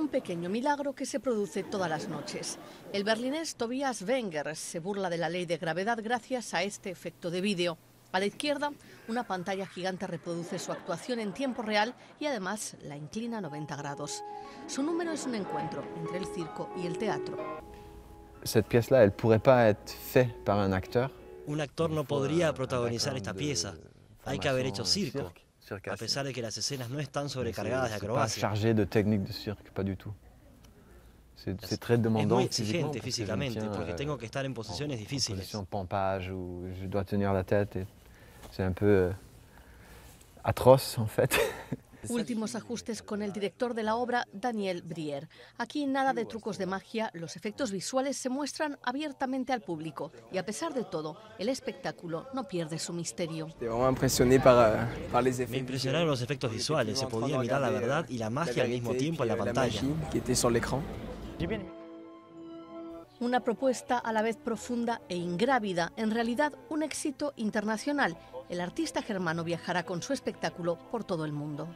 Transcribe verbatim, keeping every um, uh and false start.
un pequeño milagro que se produce todas las noches. El berlinés Tobias Wenger se burla de la ley de gravedad gracias a este efecto de vídeo. A la izquierda, una pantalla gigante reproduce su actuación en tiempo real y además la inclina noventa grados. Su número es un encuentro entre el circo y el teatro. Esta pieza no podría ser hecha por un actor. Un actor no podría protagonizar esta pieza. Hay que haber hecho circo, a pesar de que las escenas no están sobrecargadas de acrobacia. Es muy exigente físicamente, porque tengo que estar en posiciones difíciles. Últimos ajustes con el director de la obra, Daniel Brière. Aquí nada de trucos de magia, los efectos visuales se muestran abiertamente al público y a pesar de todo, el espectáculo no pierde su misterio. Me impresionaron los efectos visuales, se podía mirar la verdad y la magia al mismo tiempo en la pantalla. Una propuesta a la vez profunda e ingrávida, en realidad un éxito internacional. El artista germano viajará con su espectáculo por todo el mundo.